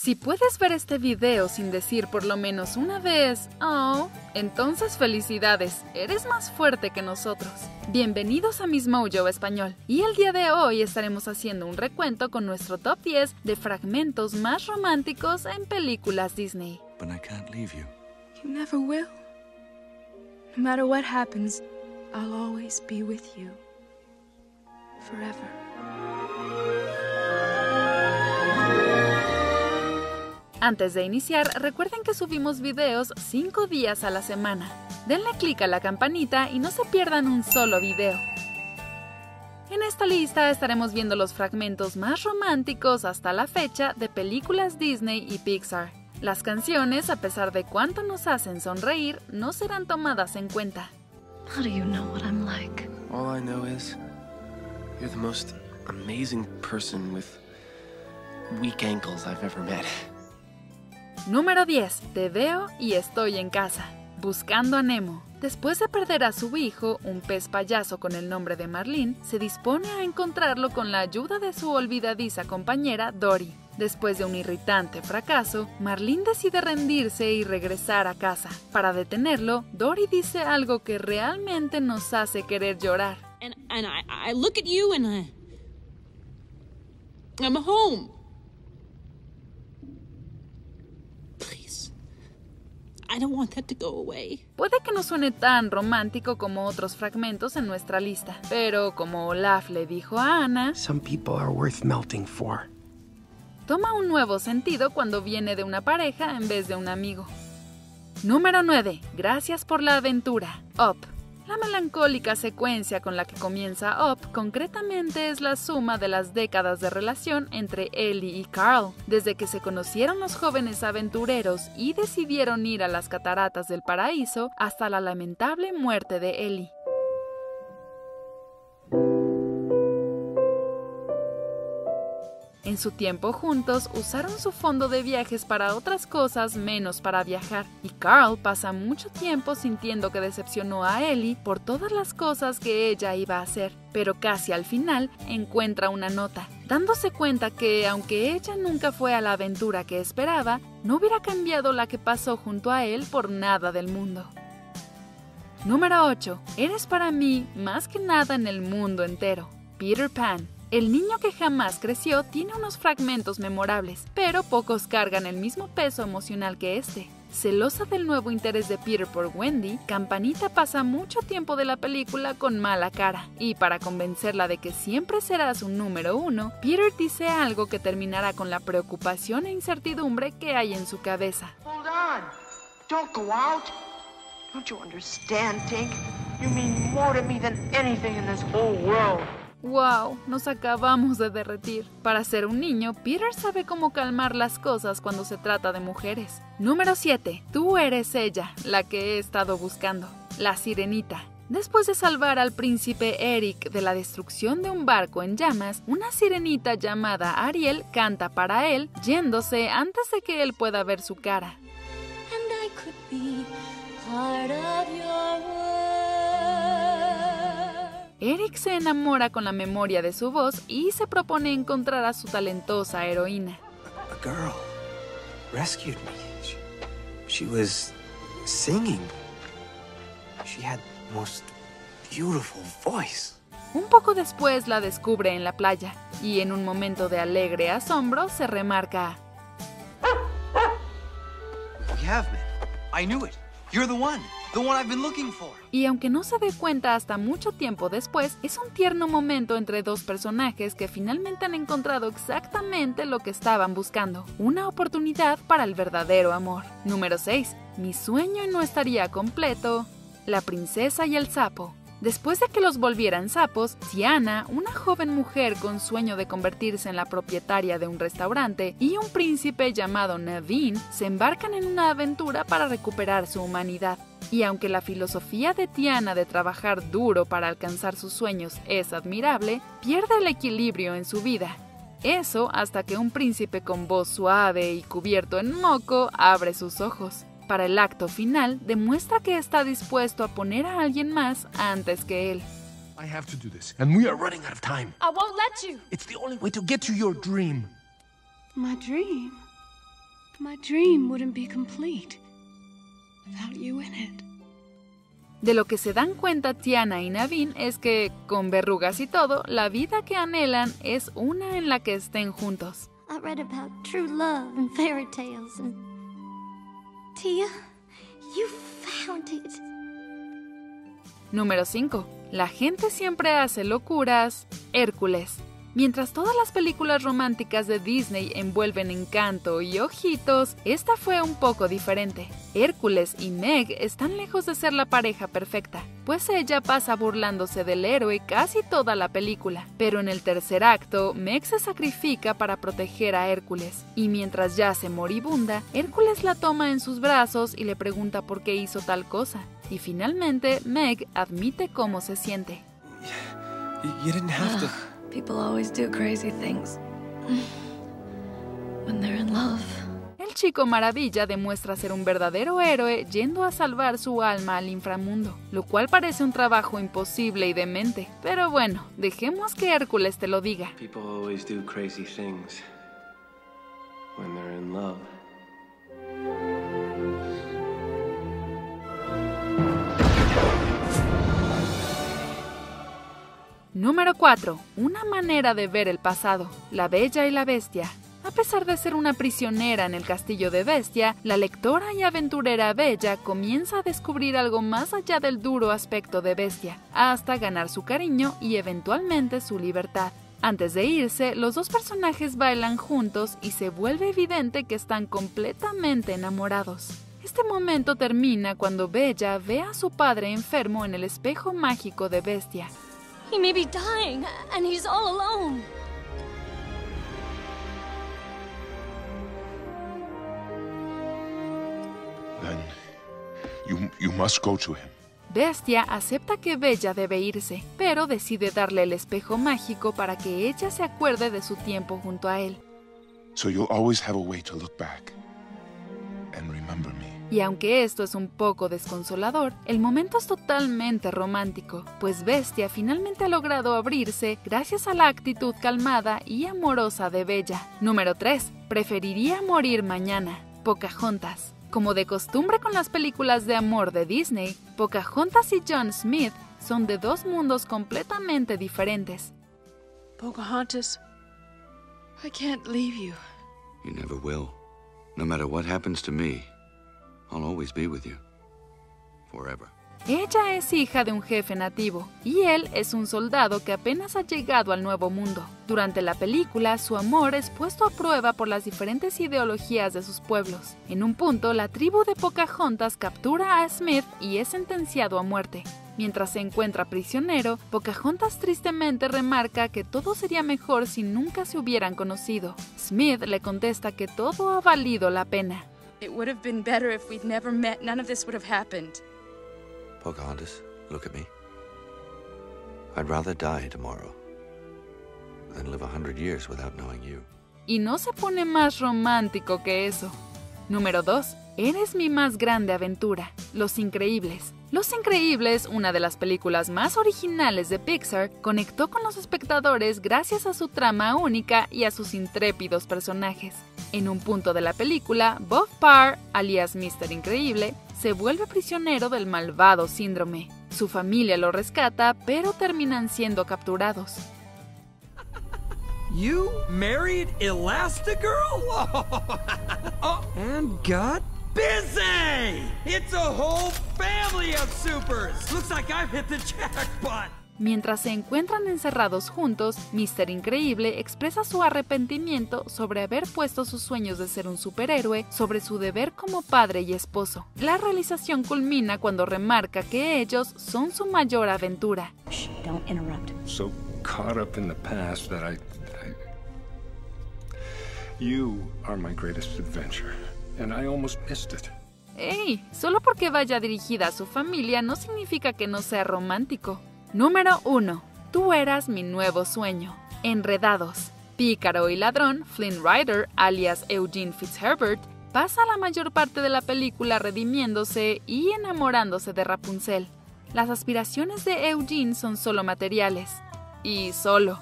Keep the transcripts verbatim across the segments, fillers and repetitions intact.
Si puedes ver este video sin decir por lo menos una vez, oh, entonces felicidades, eres más fuerte que nosotros. Bienvenidos a MsMojo Español, y el día de hoy estaremos haciendo un recuento con nuestro top diez de fragmentos más románticos en películas Disney. But I can't leave you. You never will. No matter what happens, I'll always be with you. Forever. Antes de iniciar, recuerden que subimos videos cinco días a la semana. Denle clic a la campanita y no se pierdan un solo video. En esta lista estaremos viendo los fragmentos más románticos hasta la fecha de películas Disney y Pixar. Las canciones, a pesar de cuánto nos hacen sonreír, no serán tomadas en cuenta. How do you know what I'm like? All I know is you're the most amazing person with weak ankles I've ever met. Número diez. Te veo y estoy en casa. Buscando a Nemo. Después de perder a su hijo, un pez payaso con el nombre de Marlin, se dispone a encontrarlo con la ayuda de su olvidadiza compañera Dory. Después de un irritante fracaso, Marlin decide rendirse y regresar a casa. Para detenerlo, Dory dice algo que realmente nos hace querer llorar. And, and I, I look at you and I... I'm home. I don't want that to go away. Puede que no suene tan romántico como otros fragmentos en nuestra lista, pero como Olaf le dijo a Anna, Some people are worth melting for. Toma un nuevo sentido cuando viene de una pareja en vez de un amigo. Número nueve. Gracias por la aventura. Up. La melancólica secuencia con la que comienza Up concretamente es la suma de las décadas de relación entre Ellie y Carl. Desde que se conocieron los jóvenes aventureros y decidieron ir a las Cataratas del Paraíso hasta la lamentable muerte de Ellie. En su tiempo juntos, usaron su fondo de viajes para otras cosas menos para viajar, y Carl pasa mucho tiempo sintiendo que decepcionó a Ellie por todas las cosas que ella iba a hacer, pero casi al final encuentra una nota, dándose cuenta que, aunque ella nunca fue a la aventura que esperaba, no hubiera cambiado la que pasó junto a él por nada del mundo. Número ocho. Eres para mí más que nada en el mundo entero. Peter Pan. El niño que jamás creció tiene unos fragmentos memorables, pero pocos cargan el mismo peso emocional que este. Celosa del nuevo interés de Peter por Wendy, Campanita pasa mucho tiempo de la película con mala cara, y para convencerla de que siempre será su número uno, Peter dice algo que terminará con la preocupación e incertidumbre que hay en su cabeza. Hold on. Don't go out. Don't you understand, Tink? You mean more to me than anything in this whole world. ¡Wow! Nos acabamos de derretir. Para ser un niño, Peter sabe cómo calmar las cosas cuando se trata de mujeres. Número siete. Tú eres ella, la que he estado buscando. La sirenita. Después de salvar al príncipe Eric de la destrucción de un barco en llamas, una sirenita llamada Ariel canta para él, yéndose antes de que él pueda ver su cara. And I could be part of your world. Eric se enamora con la memoria de su voz y se propone encontrar a su talentosa heroína. A girl rescued me. She was singing. She had the most beautiful voice. Un poco después la descubre en la playa y en un momento de alegre asombro se remarca: We have met. I knew it. You're the one. The one I've been looking for. Y aunque no se dé cuenta hasta mucho tiempo después, es un tierno momento entre dos personajes que finalmente han encontrado exactamente lo que estaban buscando, una oportunidad para el verdadero amor. Número seis. Mi sueño no estaría completo. La princesa y el sapo. Después de que los volvieran sapos, Tiana, una joven mujer con sueño de convertirse en la propietaria de un restaurante, y un príncipe llamado Naveen se embarcan en una aventura para recuperar su humanidad. Y aunque la filosofía de Tiana de trabajar duro para alcanzar sus sueños es admirable, pierde el equilibrio en su vida. Eso hasta que un príncipe con voz suave y cubierto en moco abre sus ojos. Para el acto final, demuestra que está dispuesto a poner a alguien más antes que él. I have to do this, and we are running out of time. I won't let you. It's the only way to get to your dream. My dream? De lo que se dan cuenta Tiana y Naveen es que, con verrugas y todo, la vida que anhelan es una en la que estén juntos. Número cinco. La gente siempre hace locuras. Hércules. Mientras todas las películas románticas de Disney envuelven encanto y ojitos, esta fue un poco diferente. Hércules y Meg están lejos de ser la pareja perfecta, pues ella pasa burlándose del héroe casi toda la película. Pero en el tercer acto, Meg se sacrifica para proteger a Hércules, y mientras yace moribunda, Hércules la toma en sus brazos y le pregunta por qué hizo tal cosa. Y finalmente, Meg admite cómo se siente. You didn't have to. People always do crazy things when they're in love. El chico maravilla demuestra ser un verdadero héroe yendo a salvar su alma al inframundo, lo cual parece un trabajo imposible y demente. Pero bueno, dejemos que Hércules te lo diga. People always do crazy things when they're in love. Número cuatro. Una manera de ver el pasado. La Bella y la Bestia. A pesar de ser una prisionera en el castillo de Bestia, la lectora y aventurera Bella comienza a descubrir algo más allá del duro aspecto de Bestia, hasta ganar su cariño y eventualmente su libertad. Antes de irse, los dos personajes bailan juntos y se vuelve evidente que están completamente enamorados. Este momento termina cuando Bella ve a su padre enfermo en el espejo mágico de Bestia. He may be dying, and he's all alone. Then you you must go to him. Bestia acepta que Bella debe irse, pero decide darle el espejo mágico para que ella se acuerde de su tiempo junto a él. So you'll always have a way to look back and remember me. Y aunque esto es un poco desconsolador, el momento es totalmente romántico, pues Bestia finalmente ha logrado abrirse gracias a la actitud calmada y amorosa de Bella. Número tres. Preferiría morir mañana. Pocahontas. Como de costumbre con las películas de amor de Disney, Pocahontas y John Smith son de dos mundos completamente diferentes. Pocahontas, I can't leave you. You never will, no matter what happens to me. I'll always be with you. Forever. Ella es hija de un jefe nativo, y él es un soldado que apenas ha llegado al Nuevo Mundo. Durante la película, su amor es puesto a prueba por las diferentes ideologías de sus pueblos. En un punto, la tribu de Pocahontas captura a Smith y es sentenciado a muerte. Mientras se encuentra prisionero, Pocahontas tristemente remarca que todo sería mejor si nunca se hubieran conocido. Smith le contesta que todo ha valido la pena. It would have been better if we'd never met. None of this would have happened. Pocahontas, look at me. I'd rather die tomorrow than live a hundred years without knowing you. Y no se pone más romántico que eso. Número dos. Eres mi más grande aventura. Los Increíbles. Los Increíbles, una de las películas más originales de Pixar, conectó con los espectadores gracias a su trama única y a sus intrépidos personajes. En un punto de la película, Bob Parr, alias mister Increíble, se vuelve prisionero del malvado Síndrome. Su familia lo rescata, pero terminan siendo capturados. You married Elastigirl? Oh, and got busy! It's a whole family of supers. Looks like I've hit the jackpot. Mientras se encuentran encerrados juntos, mister Increíble expresa su arrepentimiento sobre haber puesto sus sueños de ser un superhéroe sobre su deber como padre y esposo. La realización culmina cuando remarca que ellos son su mayor aventura. Shh, don't interrupt. So caught up in the past that I, I you are my greatest adventure and I almost missed it. Hey, solo porque vaya dirigida a su familia no significa que no sea romántico. Número uno. Tú eras mi nuevo sueño. Enredados. Pícaro y ladrón, Flynn Rider, alias Eugene Fitzherbert, pasa la mayor parte de la película redimiéndose y enamorándose de Rapunzel. Las aspiraciones de Eugene son solo materiales. Y solo.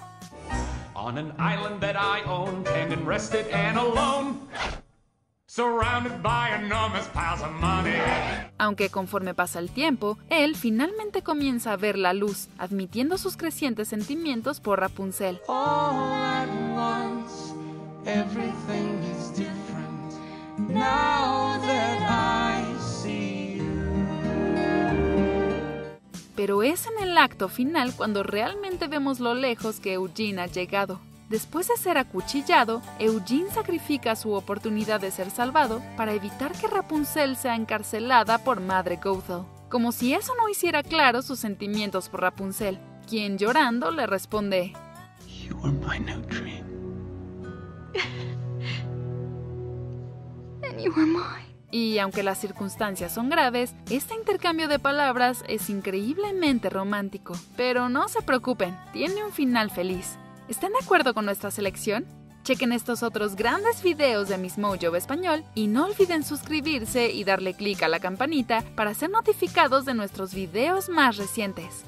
On an island that I owned and rested and alone. Aunque conforme pasa el tiempo, él finalmente comienza a ver la luz, admitiendo sus crecientes sentimientos por Rapunzel. Pero es en el acto final cuando realmente vemos lo lejos que Eugene ha llegado. Después de ser acuchillado, Eugene sacrifica su oportunidad de ser salvado para evitar que Rapunzel sea encarcelada por Madre Gothel. Como si eso no hiciera claro sus sentimientos por Rapunzel, quien llorando le responde: "You are my no dream. And you are mine." Y aunque las circunstancias son graves, este intercambio de palabras es increíblemente romántico. Pero no se preocupen, tiene un final feliz. ¿Están de acuerdo con nuestra selección? Chequen estos otros grandes videos de MsMojo Español y no olviden suscribirse y darle clic a la campanita para ser notificados de nuestros videos más recientes.